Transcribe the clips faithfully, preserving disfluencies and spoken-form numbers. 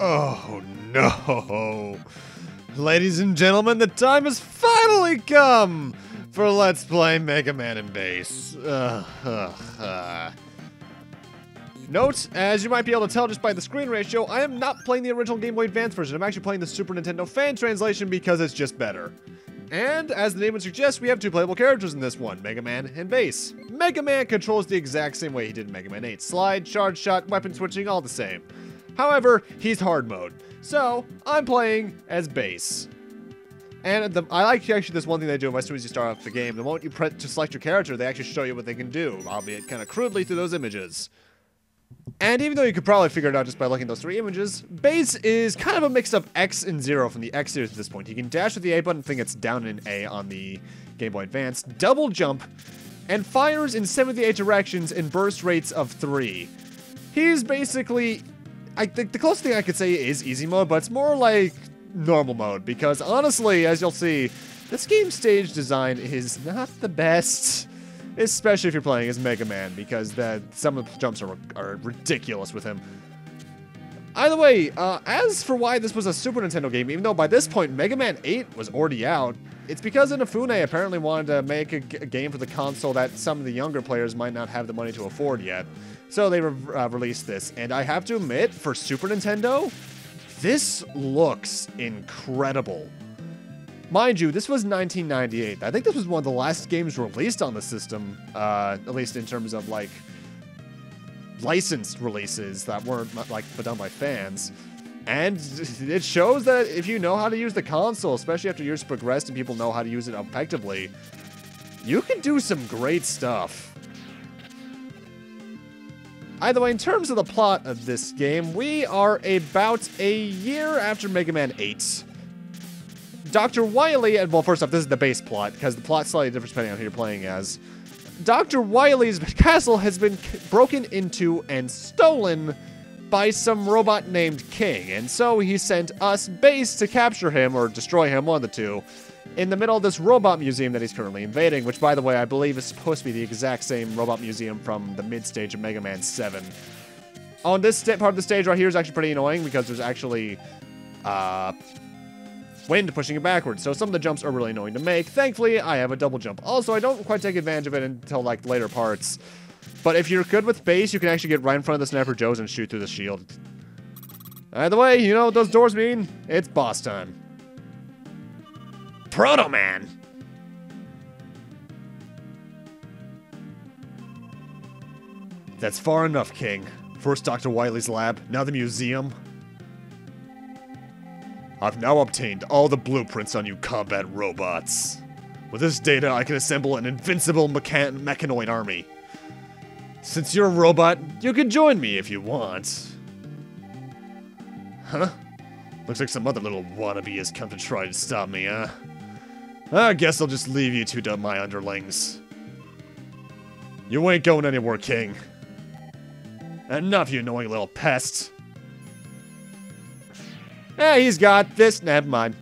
Oh no! Ladies and gentlemen, the time has finally come for Let's Play Mega Man and Bass. Uh, uh, uh. Note, as you might be able to tell just by the screen ratio, I am not playing the original Game Boy Advance version. I'm actually playing the Super Nintendo fan translation because it's just better. And, as the name would suggest, we have two playable characters in this one, Mega Man and Bass. Mega Man controls the exact same way he did in Mega Man eight. Slide, charge shot, weapon switching, all the same. However, he's hard mode. So, I'm playing as Bass. And the, I like actually this one thing they do as soon as you start off the game. The moment you press to select your character, they actually show you what they can do, albeit kind of crudely through those images. And even though you could probably figure it out just by looking at those three images, Bass is kind of a mix-up X and zero from the X series at this point. He can dash with the A button, thing that's down in A on the Game Boy Advance, double jump, and fires in seven of the eight directions in burst rates of three. He's basically, I think the closest thing I could say is easy mode, but it's more like normal mode, because honestly, as you'll see, this game's stage design is not the best. Especially if you're playing as Mega Man, because that, some of the jumps are, are ridiculous with him. Either way, uh, as for why this was a Super Nintendo game, even though by this point Mega Man eight was already out, it's because Inafune apparently wanted to make a, g a game for the console that some of the younger players might not have the money to afford yet. So they re uh, released this, and I have to admit, for Super Nintendo, this looks incredible. Mind you, this was nineteen ninety-eight. I think this was one of the last games released on the system, uh, at least in terms of, like, licensed releases that weren't, like, done by fans. And it shows that if you know how to use the console, especially after years progressed and people know how to use it effectively, you can do some great stuff. Either way, in terms of the plot of this game, we are about a year after Mega Man eight. Doctor Wily, and well, first off, this is the base plot, because the plot's slightly different depending on who you're playing as. Doctor Wily's castle has been broken into and stolen by some robot named King, and so he sent us, Base, to capture him, or destroy him, one of the two, in the middle of this robot museum that he's currently invading, which, by the way, I believe is supposed to be the exact same robot museum from the mid-stage of Mega Man seven. On this part of the stage right here is actually pretty annoying, because there's actually, uh... wind pushing it backwards, so some of the jumps are really annoying to make. Thankfully, I have a double jump. Also, I don't quite take advantage of it until, like, later parts. But if you're good with Base, you can actually get right in front of the Sniper Joes and shoot through the shield. Either way, you know what those doors mean. It's boss time. Proto Man! That's far enough, King. First Doctor Wily's lab, now the museum. I've now obtained all the blueprints on you combat robots. With this data, I can assemble an invincible mechan mechanoid army. Since you're a robot, you can join me if you want. Huh? Looks like some other little wannabe has come to try to stop me, huh? I guess I'll just leave you two to my underlings. You ain't going anywhere, King. Enough, you annoying little pest. Eh, he's got this. Never mind.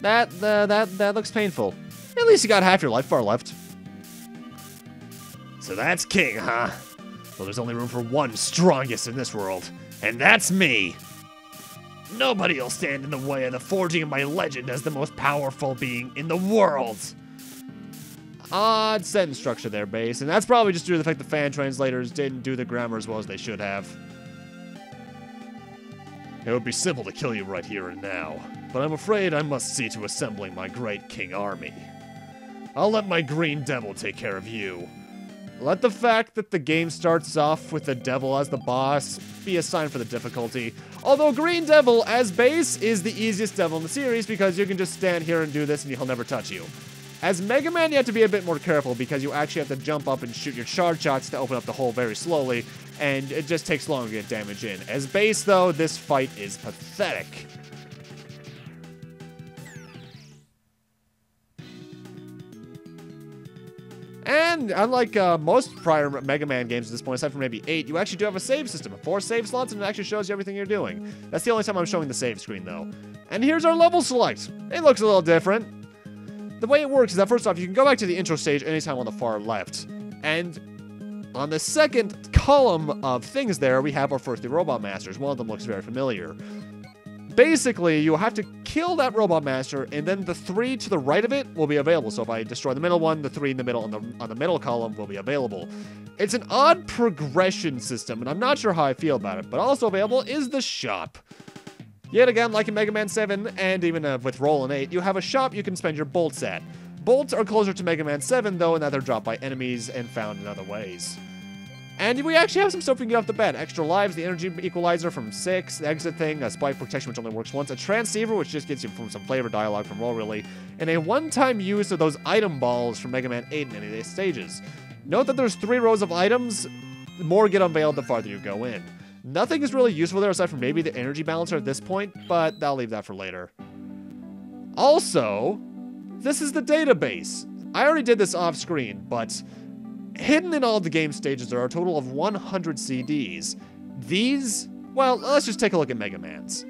That uh, that that looks painful. At least you got half your life bar left. So that's King, huh? Well, there's only room for one strongest in this world, and that's me. Nobody'll stand in the way of the forging of my legend as the most powerful being in the world. Odd sentence structure there, Bass, and that's probably just due to the fact the fan translators didn't do the grammar as well as they should have. It would be simple to kill you right here and now, but I'm afraid I must see to assembling my great King army. I'll let my Green Devil take care of you. Let the fact that the game starts off with the Devil as the boss be a sign for the difficulty, although Green Devil as Bass is the easiest Devil in the series because you can just stand here and do this and he'll never touch you. As Mega Man, you have to be a bit more careful because you actually have to jump up and shoot your charge shots to open up the hole very slowly, and it just takes longer to get damage in. As Bass, though, this fight is pathetic. And unlike uh, most prior Mega Man games at this point, aside from maybe eight, you actually do have a save system. Four save slots, and it actually shows you everything you're doing. That's the only time I'm showing the save screen, though. And here's our level select. It looks a little different. The way it works is that, first off, you can go back to the intro stage anytime on the far left. And on the second column of things there, we have our first three Robot Masters. One of them looks very familiar. Basically, you have to kill that Robot Master, and then the three to the right of it will be available. So if I destroy the middle one, the three in the middle on the, on the middle column will be available. It's an odd progression system, and I'm not sure how I feel about it, but also available is the shop. Yet again, like in Mega Man seven, and even uh, with Roll and eight, you have a shop you can spend your bolts at. Bolts are closer to Mega Man seven, though, in that they're dropped by enemies and found in other ways. And we actually have some stuff we can get off the bat. Extra lives, the energy equalizer from six, the exit thing, a spike protection which only works once, a transceiver which just gets you from some flavor dialogue from Roll really, and a one-time use of those item balls from Mega Man eight in any of these stages. Note that there's three rows of items, more get unveiled the farther you go in. Nothing is really useful there aside from maybe the energy balancer at this point, but I'll leave that for later. Also, this is the database. I already did this off screen, but hidden in all the game stages there are a total of one hundred C Ds. These, well, let's just take a look at Mega Man's.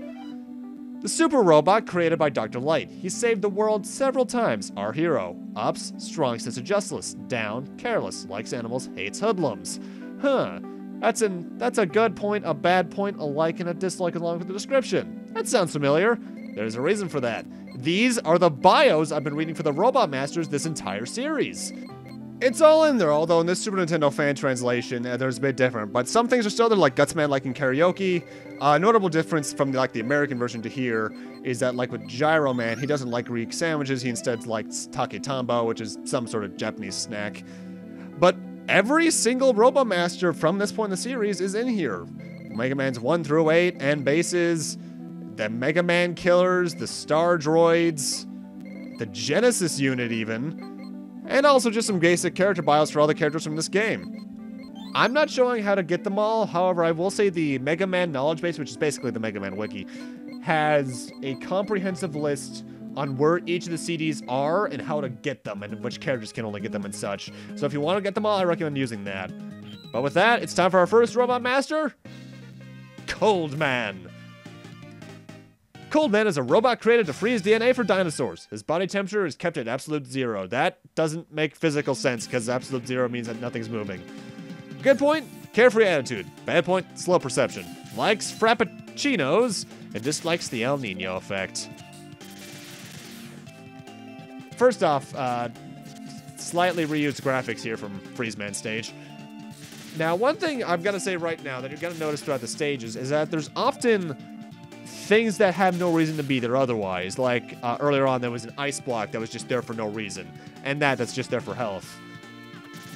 The super robot created by Doctor Light. He saved the world several times. Our hero. Ups, strong sense of justice. Down, careless, likes animals, hates hoodlums. Huh. That's an that's a good point, a bad point, a like, and a dislike along with the description. That sounds familiar. There's a reason for that. These are the bios I've been reading for the Robot Masters this entire series. It's all in there, although in this Super Nintendo fan translation, uh, there's a bit different, but some things are still there, like Gutsman, like in karaoke. A uh, notable difference from the, like the American version to here is that, like with Gyro Man, he doesn't like Greek sandwiches, he instead likes taketambo, which is some sort of Japanese snack. But every single RoboMaster from this point in the series is in here. Mega Man's one through eight, and Bases, the Mega Man Killers, the Star Droids, the Genesis unit even, and also just some basic character bios for all the characters from this game. I'm not showing how to get them all, however I will say the Mega Man Knowledge Base, which is basically the Mega Man Wiki, has a comprehensive list on where each of the C Ds are and how to get them and which characters can only get them and such. So if you want to get them all, I recommend using that. But with that, it's time for our first Robot Master, Cold Man. Cold Man is a robot created to freeze D N A for dinosaurs. His body temperature is kept at absolute zero. That doesn't make physical sense, because absolute zero means that nothing's moving. Good point, carefree attitude. Bad point, slow perception. Likes frappuccinos, and dislikes the El Nino effect. First off, uh, slightly reused graphics here from Freeze Man stage. Now, one thing I've got to say right now that you're going to notice throughout the stages is that there's often things that have no reason to be there otherwise. Like, uh, earlier on, there was an ice block that was just there for no reason. And that, that's just there for health.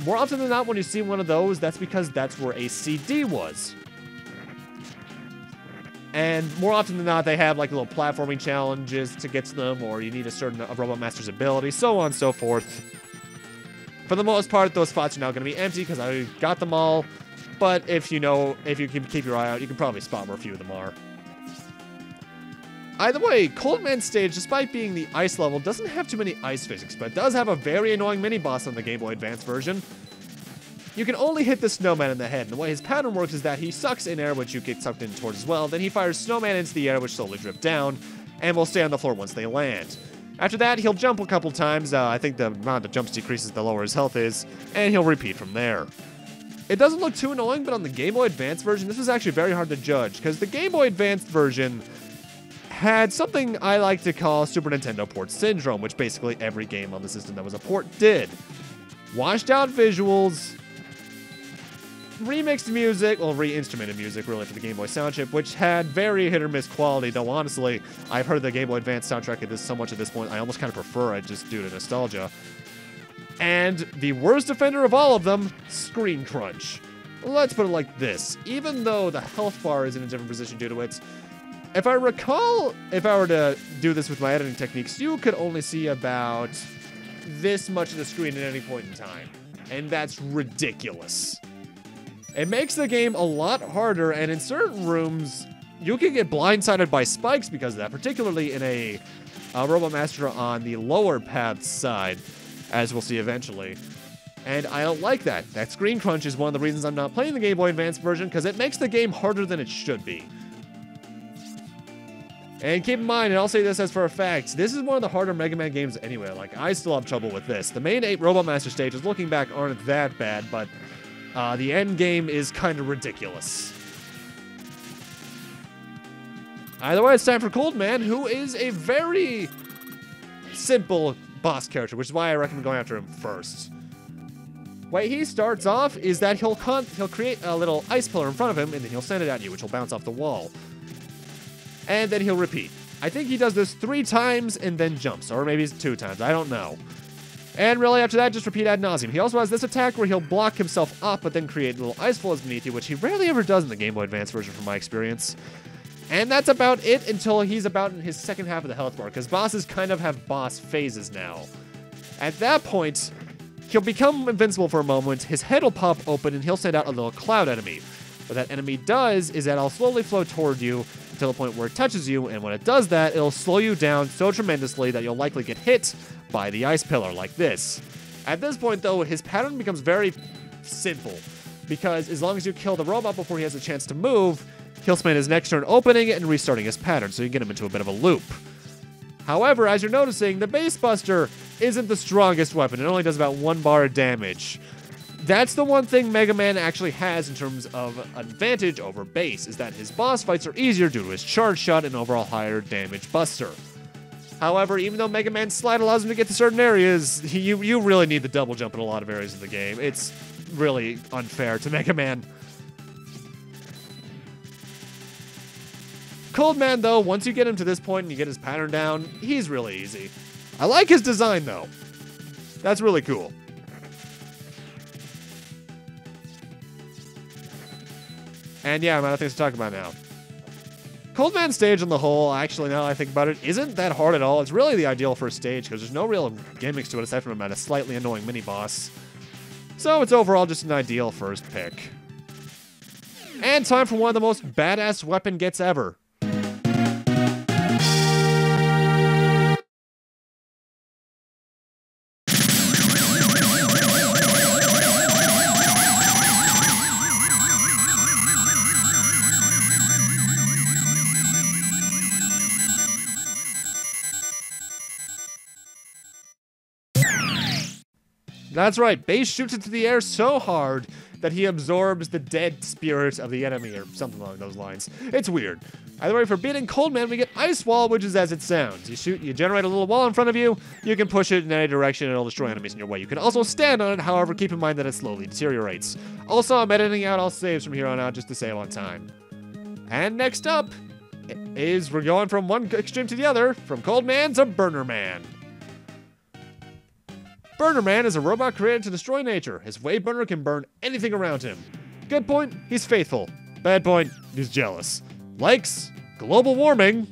More often than not, when you see one of those, that's because that's where a C D was. And more often than not, they have, like, little platforming challenges to get to them, or you need a certain uh, Robot Master's ability, so on and so forth. For the most part, those spots are now going to be empty, because I got them all. But if you know, if you can keep your eye out, you can probably spot where a few of them are. Either way, Cold Man stage, despite being the ice level, doesn't have too many ice physics, but does have a very annoying mini-boss on the Game Boy Advance version. You can only hit the snowman in the head, and the way his pattern works is that he sucks in air, which you get sucked in towards as well, then he fires snowman into the air, which slowly drip down, and will stay on the floor once they land. After that, he'll jump a couple times, uh, I think the amount of jumps decreases the lower his health is, and he'll repeat from there. It doesn't look too annoying, but on the Game Boy Advance version, this is actually very hard to judge, because the Game Boy Advance version had something I like to call Super Nintendo port syndrome, which basically every game on the system that was a port did. Washed out visuals, remixed music, well, re-instrumented music really for the Game Boy sound chip, which had very hit or miss quality, though honestly, I've heard the Game Boy Advance soundtrack of this so much at this point, I almost kind of prefer it just due to nostalgia. And the worst offender of all of them, Screen Crunch. Let's put it like this, even though the health bar is in a different position due to its, if I recall, if I were to do this with my editing techniques, you could only see about this much of the screen at any point in time. And that's ridiculous. It makes the game a lot harder, and in certain rooms, you can get blindsided by spikes because of that, particularly in a, a Robot Master on the lower path side, as we'll see eventually. And I don't like that. That screen crunch is one of the reasons I'm not playing the Game Boy Advance version, because it makes the game harder than it should be. And keep in mind, and I'll say this as for a fact, this is one of the harder Mega Man games anyway. Like, I still have trouble with this. The main eight Robot Master stages, looking back, aren't that bad, but Uh, the end game is kind of ridiculous. Either way, it's time for Cold Man, who is a very simple boss character, which is why I recommend going after him first. Way he starts off is that he'll con he'll create a little ice pillar in front of him, and then he'll send it at you, which will bounce off the wall. And then he'll repeat. I think he does this three times and then jumps, or maybe it's two times. I don't know. And really, after that, just repeat ad nauseum. He also has this attack where he'll block himself up, but then create little ice floes beneath you, which he rarely ever does in the Game Boy Advance version, from my experience. And that's about it until he's about in his second half of the health bar, because bosses kind of have boss phases now. At that point, he'll become invincible for a moment, his head will pop open, and he'll send out a little cloud enemy. What that enemy does is that it'll slowly flow toward you until the point where it touches you, and when it does that, it'll slow you down so tremendously that you'll likely get hit by the ice pillar like this. At this point, though, his pattern becomes very simple, because as long as you kill the robot before he has a chance to move, he'll spend his next turn opening and restarting his pattern, so you get him into a bit of a loop. However, as you're noticing, the Bass Buster isn't the strongest weapon. It only does about one bar of damage. That's the one thing Mega Man actually has in terms of advantage over Bass, is that his boss fights are easier due to his charge shot and overall higher damage buster. However, even though Mega Man's slide allows him to get to certain areas, he, you, you really need the double jump in a lot of areas of the game. It's really unfair to Mega Man. Cold Man, though, once you get him to this point and you get his pattern down, he's really easy. I like his design, though. That's really cool. And yeah, I'm out of things to talk about now. Cold Man's stage on the whole, actually, now that I think about it, isn't that hard at all. It's really the ideal first stage, because there's no real gimmicks to it aside from about a slightly annoying mini-boss. So it's overall just an ideal first pick. And time for one of the most badass weapon gets ever. That's right, Bass shoots into the air so hard that he absorbs the dead spirit of the enemy, or something along those lines. It's weird. Either way, for beating Cold Man, we get Ice Wall, which is as it sounds. You shoot, you generate a little wall in front of you, you can push it in any direction and it'll destroy enemies in your way. You can also stand on it, however, keep in mind that it slowly deteriorates. Also, I'm editing out all saves from here on out just to save on time. And next up is we're going from one extreme to the other, from Cold Man to Burner Man. Burner Man is a robot created to destroy nature. His Wave Burner can burn anything around him. Good point, he's faithful. Bad point, he's jealous. Likes global warming,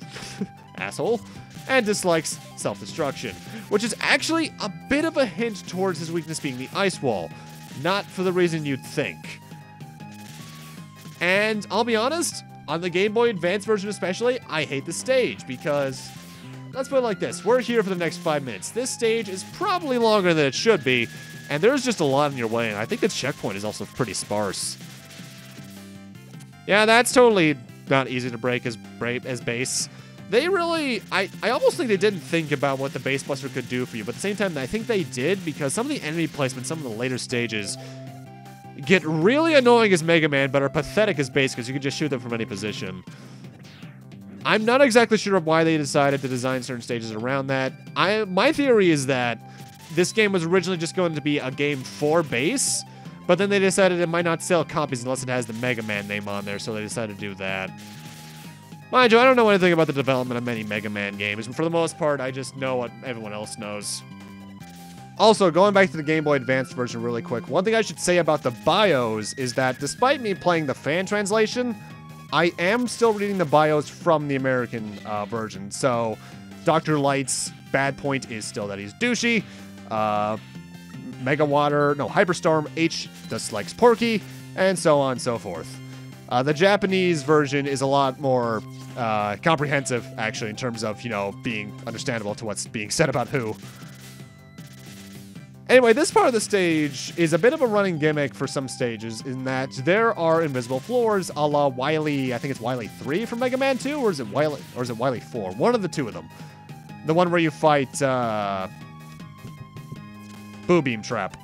asshole, and dislikes self-destruction, which is actually a bit of a hint towards his weakness being the Ice Wall, not for the reason you'd think. And I'll be honest, on the Game Boy Advance version especially, I hate the stage because... let's put it like this. We're here for the next five minutes. This stage is probably longer than it should be, and there's just a lot in your way, and I think the checkpoint is also pretty sparse. Yeah, that's totally not easy to break as, as Bass. They really... I, I almost think they didn't think about what the Bass Buster could do for you, but at the same time, I think they did, because some of the enemy placements, some of the later stages, get really annoying as Mega Man, but are pathetic as Bass, because you can just shoot them from any position. I'm not exactly sure why they decided to design certain stages around that. I, my theory is that this game was originally just going to be a game for Bass, but then they decided it might not sell copies unless it has the Mega Man name on there, so they decided to do that. Mind you, I don't know anything about the development of many Mega Man games, but for the most part, I just know what everyone else knows. Also, going back to the Game Boy Advance version really quick, one thing I should say about the bios is that despite me playing the fan translation, I am still reading the bios from the American uh, version, so Doctor Light's bad point is still that he's douchey, uh, Mega Water, no, Hyperstorm, H dislikes Porky, and so on and so forth. Uh, the Japanese version is a lot more uh, comprehensive, actually, in terms of, you know, being understandable to what's being said about who. Anyway, this part of the stage is a bit of a running gimmick for some stages in that there are invisible floors a la Wily, I think it's Wily three from Mega Man two, or is it Wily, or is it Wily four? One of the two of them. The one where you fight, uh... Boo Beam Trap.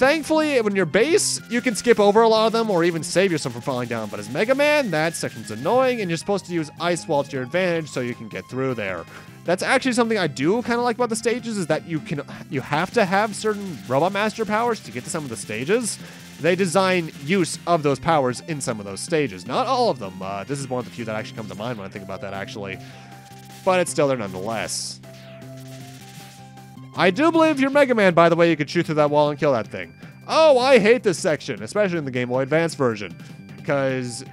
Thankfully, when you're Bass, you can skip over a lot of them or even save yourself from falling down. But as Mega Man, that section's annoying, and you're supposed to use Ice Wall to your advantage so you can get through there. That's actually something I do kind of like about the stages, is that you can you have to have certain Robot Master powers to get to some of the stages. They design use of those powers in some of those stages. Not all of them. Uh, this is one of the few that actually comes to mind when I think about that, actually. But it's still there nonetheless. I do believe you're Mega Man, by the way. You could shoot through that wall and kill that thing. Oh, I hate this section, especially in the Game Boy Advance version, because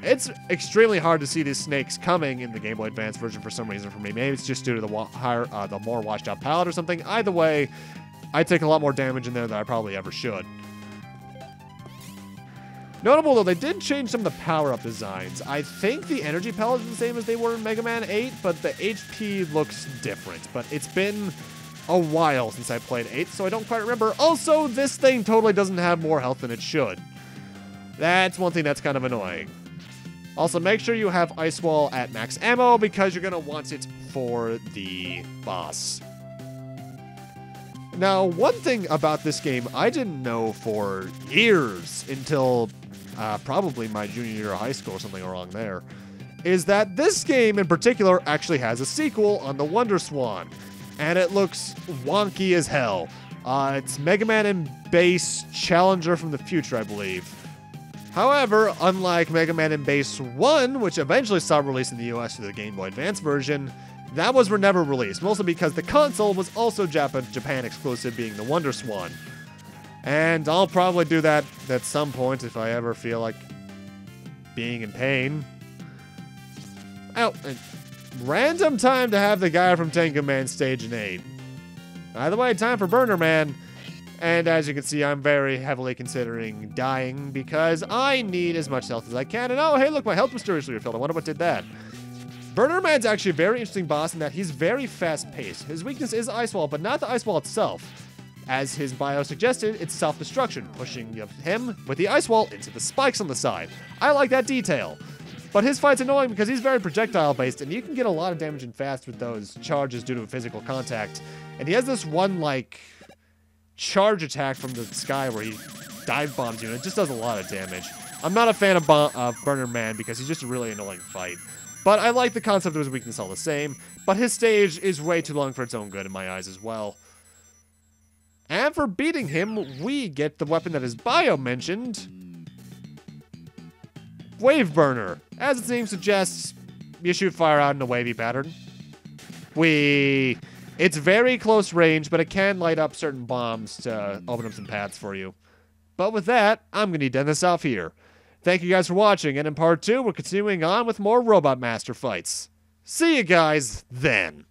it's extremely hard to see these snakes coming in the Game Boy Advance version for some reason for me. Maybe it's just due to the wa higher, uh, the more washed out palette or something. Either way, I take a lot more damage in there than I probably ever should. Notable, though, they did change some of the power-up designs. I think the energy pellets are the same as they were in Mega Man eight, but the H P looks different. But it's been a while since I played eight, so I don't quite remember. Also, this thing totally doesn't have more health than it should. That's one thing that's kind of annoying. Also, make sure you have Ice Wall at max ammo, because you're going to want it for the boss. Now, one thing about this game I didn't know for years, until uh, probably my junior year of high school or something along there, is that this game in particular actually has a sequel on the WonderSwan. And it looks wonky as hell. Uh, it's Mega Man and Bass Challenger from the Future, I believe. However, unlike Mega Man and Bass one, which eventually saw release in the U S for the Game Boy Advance version, that was never released, mostly because the console was also Japan, Japan exclusive, being the WonderSwan. And I'll probably do that at some point if I ever feel like being in pain. Oh, and random time to have the guy from Tenka Man stage an aid. Either way, time for Burner Man. And as you can see, I'm very heavily considering dying because I need as much health as I can. And oh, hey, look, my health mysteriously refilled. I wonder what did that. Burner Man's actually a very interesting boss in that he's very fast-paced. His weakness is Ice Wall, but not the Ice Wall itself. As his bio suggested, it's self-destruction, pushing him with the Ice Wall into the spikes on the side. I like that detail. But his fight's annoying because he's very projectile-based, and you can get a lot of damage in fast with those charges due to physical contact. And he has this one, like, charge attack from the sky where he dive bombs you, and it just does a lot of damage. I'm not a fan of Bo- uh, Burner Man because he's just a really annoying fight. But I like the concept of his weakness all the same, but his stage is way too long for its own good in my eyes as well. And for beating him, we get the weapon that his bio mentioned. Wave Burner. As its name suggests, you shoot fire out in a wavy pattern. Whee! It's very close range, but it can light up certain bombs to open up some paths for you. But with that, I'm going to need to end this off here. Thank you guys for watching, and in part two, we're continuing on with more Robot Master fights. See you guys then.